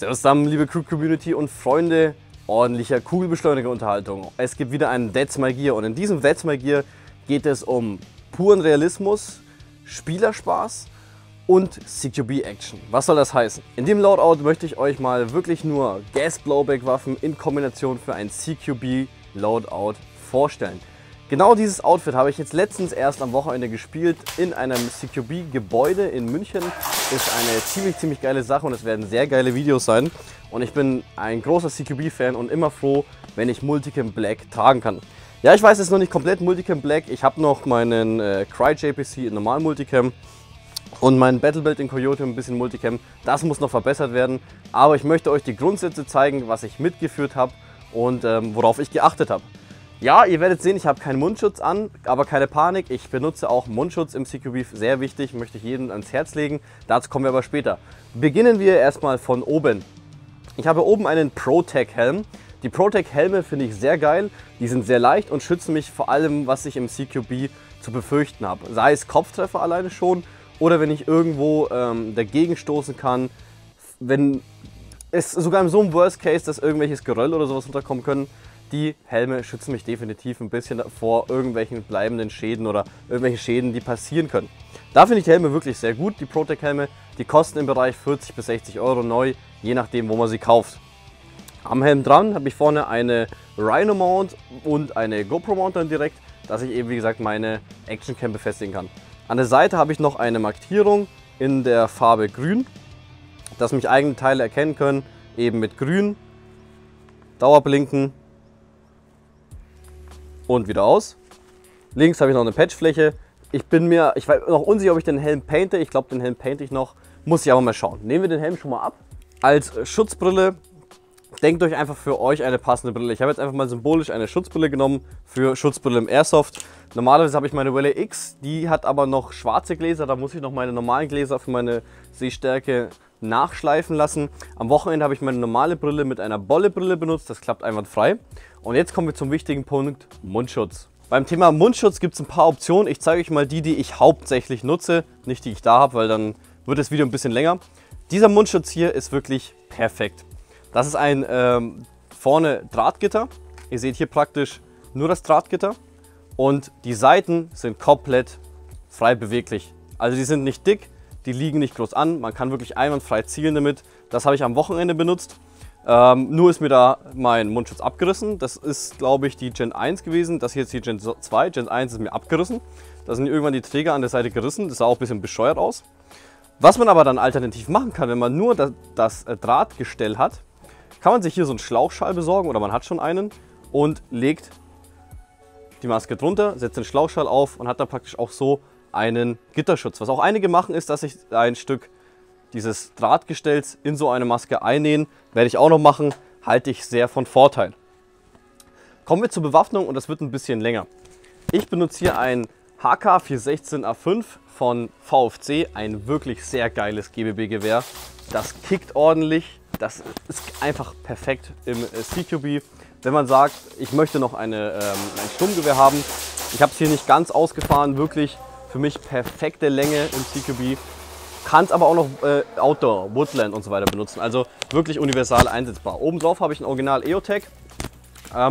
Servus zusammen, liebe Crew-Community und Freunde ordentlicher Kugelbeschleuniger-Unterhaltung. Es gibt wieder einen That's My Gear und in diesem That's My Gear geht es um puren Realismus, Spielerspaß und CQB-Action. Was soll das heißen? In dem Loadout möchte ich euch mal wirklich nur Gas-Blowback-Waffen in Kombination für ein CQB-Loadout vorstellen. Genau dieses Outfit habe ich jetzt letztens erst am Wochenende gespielt in einem CQB-Gebäude in München. Ist eine ziemlich geile Sache und es werden sehr geile Videos sein. Und ich bin ein großer CQB-Fan und immer froh, wenn ich Multicam Black tragen kann. Ja, ich weiß, es ist noch nicht komplett Multicam Black. Ich habe noch meinen Crye JPC in normal Multicam und meinen Battlebelt in Coyote ein bisschen Multicam. Das muss noch verbessert werden. Aber ich möchte euch die Grundsätze zeigen, was ich mitgeführt habe und worauf ich geachtet habe. Ja, ihr werdet sehen, ich habe keinen Mundschutz an, aber keine Panik, ich benutze auch Mundschutz im CQB, sehr wichtig, möchte ich jedem ans Herz legen, dazu kommen wir aber später. Beginnen wir erstmal von oben. Ich habe oben einen ProTech-Helm. Die ProTech-Helme finde ich sehr geil, die sind sehr leicht und schützen mich vor allem, was ich im CQB zu befürchten habe. Sei es Kopftreffer alleine schon oder wenn ich irgendwo dagegen stoßen kann, wenn es sogar in so einem Worst Case, dass irgendwelches Geröll oder sowas runterkommen können. Die Helme schützen mich definitiv ein bisschen vor irgendwelchen bleibenden Schäden oder irgendwelchen Schäden, die passieren können. Da finde ich die Helme wirklich sehr gut, die ProTech-Helme. Die kosten im Bereich 40 bis 60 Euro neu, je nachdem, wo man sie kauft. Am Helm dran habe ich vorne eine Rhino-Mount und eine GoPro-Mount dann direkt, dass ich eben, wie gesagt, meine Action-Cam befestigen kann. An der Seite habe ich noch eine Markierung in der Farbe Grün, dass mich eigene Teile erkennen können, eben mit Grün, Dauerblinken. Und wieder aus. Links habe ich noch eine Patchfläche. Ich war noch unsicher, ob ich den Helm painte. Ich glaube, den Helm painte ich noch. Muss ich aber mal schauen. Nehmen wir den Helm schon mal ab. Als Schutzbrille, denkt euch einfach für euch eine passende Brille. Ich habe jetzt einfach mal symbolisch eine Schutzbrille genommen für Schutzbrille im Airsoft. Normalerweise habe ich meine Welle X, die hat aber noch schwarze Gläser. Da muss ich noch meine normalen Gläser für meine Sehstärke nachschleifen lassen. Am Wochenende habe ich meine normale Brille mit einer Bollebrille benutzt, das klappt einwandfrei. Und jetzt kommen wir zum wichtigen Punkt, Mundschutz. Beim Thema Mundschutz gibt es ein paar Optionen. Ich zeige euch mal die ich hauptsächlich nutze, nicht die ich da habe, weil dann wird das Video ein bisschen länger. Dieser Mundschutz hier ist wirklich perfekt. Das ist ein vorne Drahtgitter. Ihr seht hier praktisch nur das Drahtgitter und die Seiten sind komplett frei beweglich. Also die sind nicht dick. Die liegen nicht groß an, man kann wirklich einwandfrei zielen damit. Das habe ich am Wochenende benutzt. Nur ist mir da mein Mundschutz abgerissen. Das ist, glaube ich, die Gen 1 gewesen. Das hier ist die Gen 2. Gen 1 ist mir abgerissen. Da sind irgendwann die Träger an der Seite gerissen. Das sah auch ein bisschen bescheuert aus. Was man aber dann alternativ machen kann, wenn man nur das Drahtgestell hat, kann man sich hier so einen Schlauchschal besorgen oder man hat schon einen und legt die Maske drunter, setzt den Schlauchschal auf und hat dann praktisch auch so einen Gitterschutz. Was auch einige machen, ist, dass ich ein Stück dieses Drahtgestells in so eine Maske einnähen. Werde ich auch noch machen, halte ich sehr von Vorteil. Kommen wir zur Bewaffnung und das wird ein bisschen länger. Ich benutze hier ein HK416A5 von VFC, ein wirklich sehr geiles GBB-Gewehr. Das kickt ordentlich, das ist einfach perfekt im CQB. Wenn man sagt, ich möchte noch ein Sturmgewehr haben, ich habe es hier nicht ganz ausgefahren, wirklich für mich perfekte Länge im CQB, kann es aber auch noch Outdoor, Woodland und so weiter benutzen, also wirklich universal einsetzbar. Oben drauf habe ich ein Original EOTech,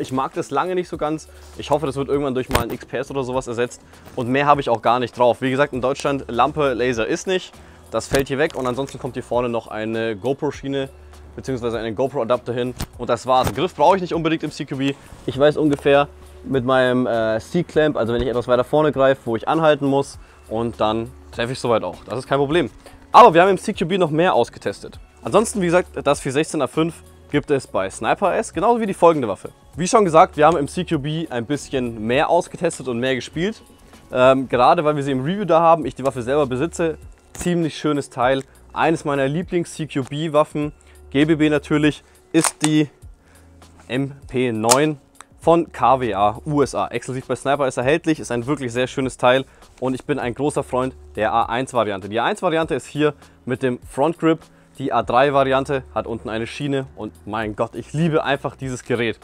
ich mag das lange nicht so ganz, ich hoffe das wird irgendwann durch mal ein XPS oder sowas ersetzt und mehr habe ich auch gar nicht drauf. Wie gesagt, in Deutschland Lampe, Laser ist nicht, das fällt hier weg und ansonsten kommt hier vorne noch eine GoPro Schiene bzw. einen GoPro Adapter hin und das war's. Griff brauche ich nicht unbedingt im CQB, ich weiß ungefähr mit meinem C-Clamp, also wenn ich etwas weiter vorne greife, wo ich anhalten muss und dann treffe ich soweit auch. Das ist kein Problem. Aber wir haben im CQB noch mehr ausgetestet. Ansonsten, wie gesagt, das 416A5 gibt es bei Sniper S, genauso wie die folgende Waffe. Wie schon gesagt, wir haben im CQB ein bisschen mehr ausgetestet und mehr gespielt. Gerade weil wir sie im Review da haben, ich die Waffe selber besitze. Ziemlich schönes Teil. Eines meiner Lieblings-CQB-Waffen, GBB natürlich, ist die MP9. Von KWA USA, exklusiv bei Sniper ist erhältlich, ist ein wirklich sehr schönes Teil und ich bin ein großer Freund der A1-Variante. Die A1-Variante ist hier mit dem Front Grip, die A3-Variante hat unten eine Schiene und mein Gott, ich liebe einfach dieses Gerät.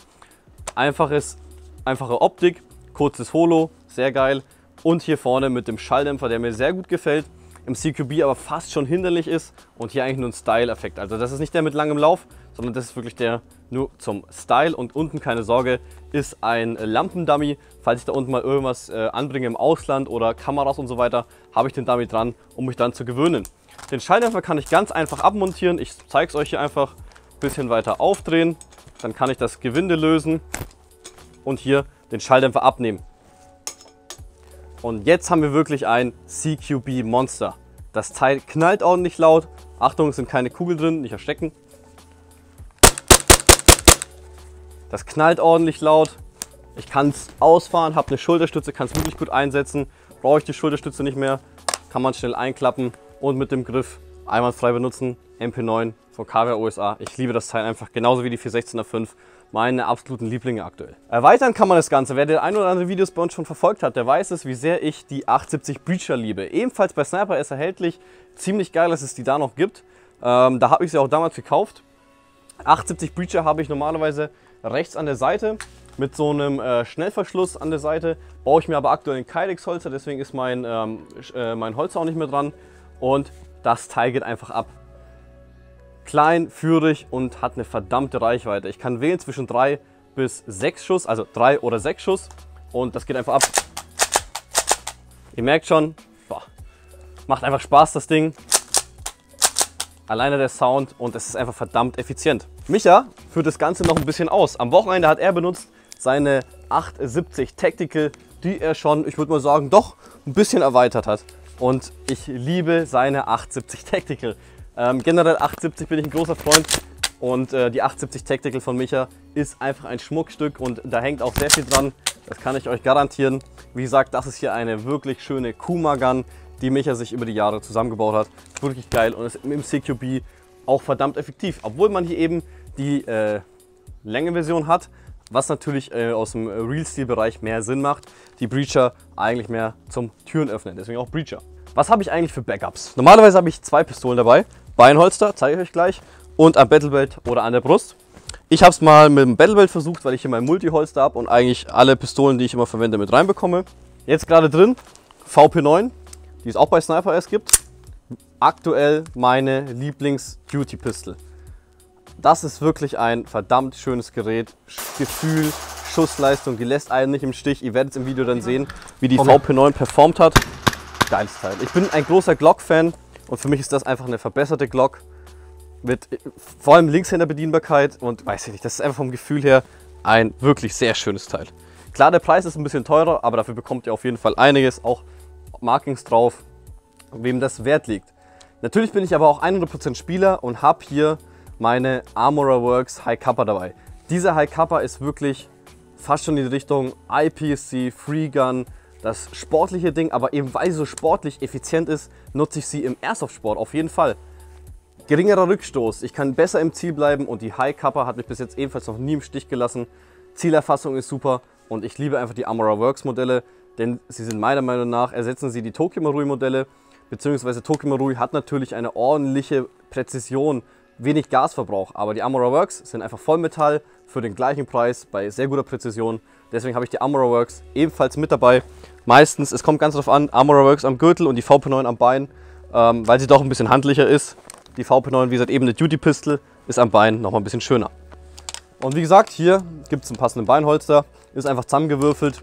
Einfache Optik, kurzes Holo, sehr geil und hier vorne mit dem Schalldämpfer, der mir sehr gut gefällt. im CQB aber fast schon hinderlich ist und hier eigentlich nur ein Style-Effekt. Also das ist nicht der mit langem Lauf, sondern das ist wirklich der nur zum Style. Und unten, keine Sorge, ist ein Lampendummy. Falls ich da unten mal irgendwas anbringe im Ausland oder Kameras und so weiter, habe ich den Dummy dran, um mich dann zu gewöhnen. Den Schalldämpfer kann ich ganz einfach abmontieren. Ich zeige es euch hier einfach. Ein bisschen weiter aufdrehen, dann kann ich das Gewinde lösen und hier den Schalldämpfer abnehmen. Und jetzt haben wir wirklich ein CQB-Monster. Das Teil knallt ordentlich laut. Achtung, es sind keine Kugeln drin, nicht erschrecken. Das knallt ordentlich laut. Ich kann es ausfahren, habe eine Schulterstütze, kann es wirklich gut einsetzen. Brauche ich die Schulterstütze nicht mehr, kann man schnell einklappen und mit dem Griff einwandfrei benutzen. MP9 von KWA USA. Ich liebe das Teil einfach, genauso wie die 416er5. Meine absoluten Lieblinge aktuell. Erweitern kann man das Ganze. Wer den ein oder andere Videos bei uns schon verfolgt hat, der weiß es, wie sehr ich die 870 Breacher liebe. Ebenfalls bei Sniper S erhältlich. Ziemlich geil, dass es die da noch gibt. Da habe ich sie auch damals gekauft. 870 Breacher habe ich normalerweise rechts an der Seite mit so einem Schnellverschluss an der Seite. Baue ich mir aber aktuell einen Kydex Holzer, deswegen ist mein Holzer auch nicht mehr dran. Und das Teil geht einfach ab. Klein, führig und hat eine verdammte Reichweite. Ich kann wählen zwischen 3 bis 6 Schuss, also 3 oder 6 Schuss und das geht einfach ab. Ihr merkt schon, boah, macht einfach Spaß das Ding. Alleine der Sound und es ist einfach verdammt effizient. Micha führt das Ganze noch ein bisschen aus. Am Wochenende hat er benutzt seine 870 Tactical, die er schon, ich würde mal sagen, doch ein bisschen erweitert hat. Und ich liebe seine 870 Tactical. Generell 870 bin ich ein großer Freund und die 870 Tactical von Micha ist einfach ein Schmuckstück und da hängt auch sehr viel dran, das kann ich euch garantieren. Wie gesagt, das ist hier eine wirklich schöne Kuma-Gun, die Micha sich über die Jahre zusammengebaut hat. Wirklich geil und ist im CQB auch verdammt effektiv, obwohl man hier eben die Längenversion hat, was natürlich aus dem Real-Steel-Bereich mehr Sinn macht, die Breacher eigentlich mehr zum Türen öffnen, deswegen auch Breacher. Was habe ich eigentlich für Backups? Normalerweise habe ich 2 Pistolen dabei. Beinholster, zeige ich euch gleich, und am Battlebelt oder an der Brust. Ich habe es mal mit dem Battlebelt versucht, weil ich hier mein Multiholster habe und eigentlich alle Pistolen, die ich immer verwende, mit reinbekomme. Jetzt gerade drin, VP9, die es auch bei Sniper S gibt. Aktuell meine Lieblings-Duty-Pistol. Das ist wirklich ein verdammt schönes Gerät. Gefühl, Schussleistung, die lässt einen nicht im Stich. Ihr werdet es im Video dann sehen, wie die VP9 performt hat. Geiles Teil. Ich bin ein großer Glock-Fan. Und für mich ist das einfach eine verbesserte Glock mit vor allem Linkshänder-Bedienbarkeit und weiß ich nicht, das ist einfach vom Gefühl her ein wirklich sehr schönes Teil. Klar, der Preis ist ein bisschen teurer, aber dafür bekommt ihr auf jeden Fall einiges, auch Markings drauf, wem das wert liegt. Natürlich bin ich aber auch 100% Spieler und habe hier meine Armorer Works Hi-Capa dabei. Diese Hi-Capa ist wirklich fast schon in die Richtung IPSC, Free Gun. Das sportliche Ding, aber eben weil sie so sportlich effizient ist, nutze ich sie im Airsoft-Sport auf jeden Fall. Geringerer Rückstoß, ich kann besser im Ziel bleiben und die Hi-Capa hat mich bis jetzt ebenfalls noch nie im Stich gelassen. Zielerfassung ist super und ich liebe einfach die Armorer Works Modelle, denn sie sind meiner Meinung nach, ersetzen sie die Tokyo Marui Modelle, beziehungsweise Tokyo Marui hat natürlich eine ordentliche Präzision, wenig Gasverbrauch, aber die Armorer Works sind einfach Vollmetall für den gleichen Preis bei sehr guter Präzision. Deswegen habe ich die Armorer Works ebenfalls mit dabei. Meistens, es kommt ganz drauf an, Armorer Works am Gürtel und die VP9 am Bein, weil sie doch ein bisschen handlicher ist. Die VP9, wie gesagt, eben eine Duty Pistol, ist am Bein nochmal ein bisschen schöner. Und wie gesagt, hier gibt es einen passenden Beinholster, ist einfach zusammengewürfelt.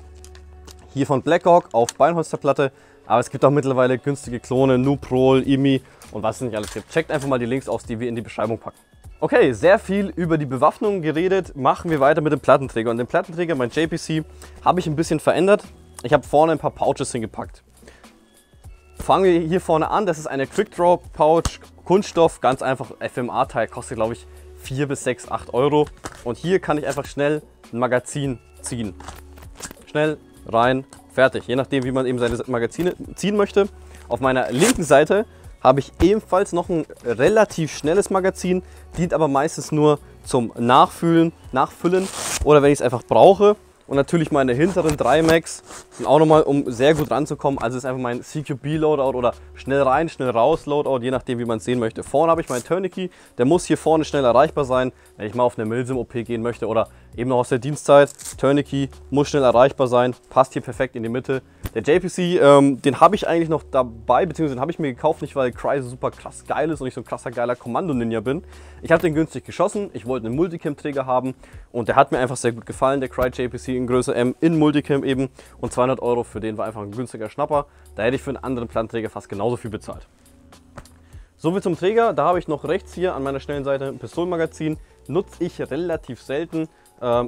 Hier von Blackhawk auf Beinholsterplatte, aber es gibt auch mittlerweile günstige Klone, Nuprol, Imi und was es nicht alles gibt. Checkt einfach mal die Links aus, die wir in die Beschreibung packen. Okay, sehr viel über die Bewaffnung geredet, machen wir weiter mit dem Plattenträger. Und den Plattenträger, mein JPC, habe ich ein bisschen verändert. Ich habe vorne ein paar Pouches hingepackt. Fangen wir hier vorne an, das ist eine Quick-Draw-Pouch, Kunststoff, ganz einfach FMA-Teil, kostet glaube ich 4 bis 6, 8 Euro. Und hier kann ich einfach schnell ein Magazin ziehen. Schnell, rein, fertig, je nachdem wie man eben seine Magazine ziehen möchte. Auf meiner linken Seite habe ich ebenfalls noch ein relativ schnelles Magazin, dient aber meistens nur zum Nachfüllen oder wenn ich es einfach brauche. und natürlich meine hinteren 3 Max und auch nochmal, um sehr gut ranzukommen. Also ist einfach mein CQB Loadout oder schnell rein, schnell raus Loadout, je nachdem wie man es sehen möchte. Vorne habe ich meinen Tourniquet, der muss hier vorne schnell erreichbar sein, wenn ich mal auf eine Milsim-OP gehen möchte oder eben noch aus der Dienstzeit. Tourniquet muss schnell erreichbar sein, passt hier perfekt in die Mitte. Der JPC, den habe ich eigentlich noch dabei, beziehungsweise den habe ich mir gekauft, nicht weil Crye so super krass geil ist und ich so ein krasser geiler Kommando-Ninja bin. Ich habe den günstig geschossen, ich wollte einen Multicam-Träger haben und der hat mir einfach sehr gut gefallen, der Crye JPC in Größe M in Multicam eben, und 200 Euro für den war einfach ein günstiger Schnapper. Da hätte ich für einen anderen Planträger fast genauso viel bezahlt. Soviel zum Träger, da habe ich noch rechts hier an meiner schnellen Seite ein Pistolenmagazin, nutze ich relativ selten.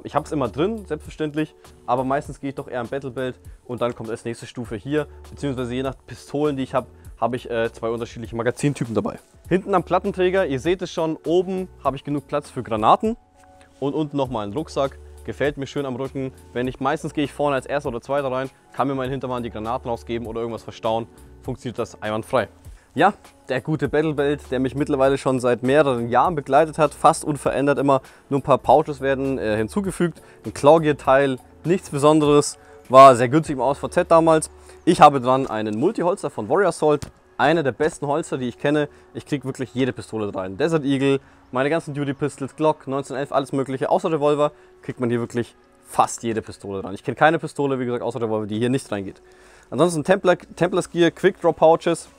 Ich habe es immer drin, selbstverständlich, aber meistens gehe ich doch eher im Battlebelt und dann kommt als nächste Stufe hier, beziehungsweise je nach Pistolen, die ich habe, habe ich zwei unterschiedliche Magazintypen dabei. Hinten am Plattenträger, ihr seht es schon, oben habe ich genug Platz für Granaten und unten nochmal einen Rucksack. Gefällt mir schön am Rücken. Wenn ich, meistens gehe ich vorne als Erster oder Zweiter rein, kann mir mein Hintermann die Granaten rausgeben oder irgendwas verstauen, funktioniert das einwandfrei. Ja, der gute Battlebelt, der mich mittlerweile schon seit mehreren Jahren begleitet hat, fast unverändert immer. Nur ein paar Pouches werden hinzugefügt. Ein Clawgear-Teil, nichts Besonderes, war sehr günstig im ASVZ damals. Ich habe dran einen Multiholster von Warrior Assault, einer der besten Holster, die ich kenne. Ich kriege wirklich jede Pistole rein. Desert Eagle, meine ganzen Duty Pistols, Glock, 1911, alles mögliche. Außer Revolver kriegt man hier wirklich fast jede Pistole dran. Ich kenne keine Pistole, wie gesagt, außer Revolver, die hier nicht reingeht. Ansonsten Templers Gear, Quick Drop Pouches.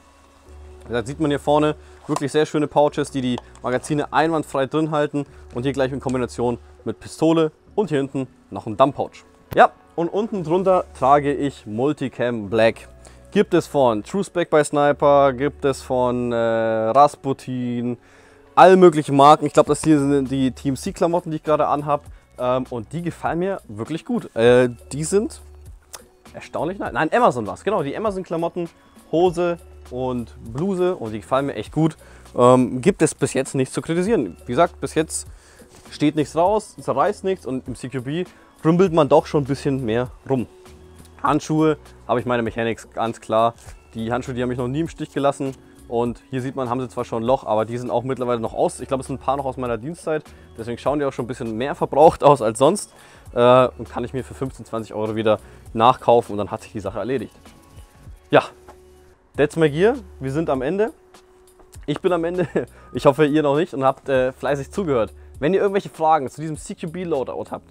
Da sieht man hier vorne wirklich sehr schöne Pouches, die die Magazine einwandfrei drin halten und hier gleich in Kombination mit Pistole und hier hinten noch ein Dump-Pouch. Ja, und unten drunter trage ich Multicam Black. Gibt es von TrueSpec bei Sniper, gibt es von Rasputin, alle möglichen Marken. Ich glaube, das hier sind die Team C Klamotten, die ich gerade anhabe, und die gefallen mir wirklich gut. Die sind erstaunlich nice. Nein, Amazon war es, genau, die Amazon Klamotten, Hose und Bluse, und die gefallen mir echt gut. Gibt es bis jetzt nichts zu kritisieren. Wie gesagt, bis jetzt steht nichts raus, zerreißt nichts und im CQB rümpelt man doch schon ein bisschen mehr rum. Handschuhe habe ich meine Mechanics, ganz klar. Die Handschuhe, die haben mich noch nie im Stich gelassen, und hier sieht man, haben sie zwar schon ein Loch, aber die sind auch mittlerweile noch aus. Ich glaube, es sind ein paar noch aus meiner Dienstzeit, deswegen schauen die auch schon ein bisschen mehr verbraucht aus als sonst, und kann ich mir für 15, 20 Euro wieder nachkaufen und dann hat sich die Sache erledigt. Ja. That's My Gear, wir sind am Ende. Ich bin am Ende, ich hoffe ihr noch nicht, und habt fleißig zugehört. Wenn ihr irgendwelche Fragen zu diesem CQB Loadout habt,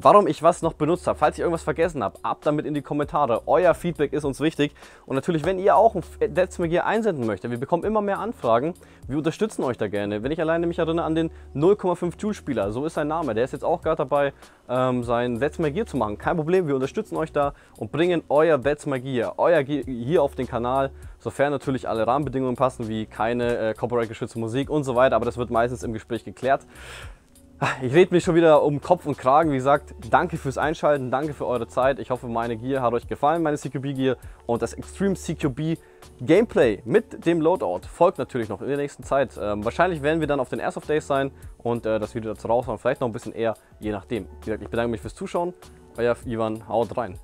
warum ich was noch benutzt habe, falls ich irgendwas vergessen habe, ab damit in die Kommentare. Euer Feedback ist uns wichtig, und natürlich, wenn ihr auch ein That's My Gear einsenden möchtet, wir bekommen immer mehr Anfragen, wir unterstützen euch da gerne. Wenn ich alleine mich erinnere an den 0,5 Joule Spieler, so ist sein Name, der ist jetzt auch gerade dabei, sein That's My Gear zu machen. Kein Problem, wir unterstützen euch da und bringen euer That's My Gear, euer Gear hier auf den Kanal, sofern natürlich alle Rahmenbedingungen passen, wie keine Copyright-geschützte Musik und so weiter, aber das wird meistens im Gespräch geklärt. Ich rede mich schon wieder um Kopf und Kragen. Wie gesagt, danke fürs Einschalten, danke für eure Zeit. Ich hoffe, meine Gear hat euch gefallen, meine CQB-Gear, und das Extreme CQB Gameplay mit dem Loadout folgt natürlich noch in der nächsten Zeit. Wahrscheinlich werden wir dann auf den Airsoft Days sein und das Video dazu raushauen, vielleicht noch ein bisschen eher, je nachdem. Wie gesagt, ich bedanke mich fürs Zuschauen. Euer Ivan, haut rein.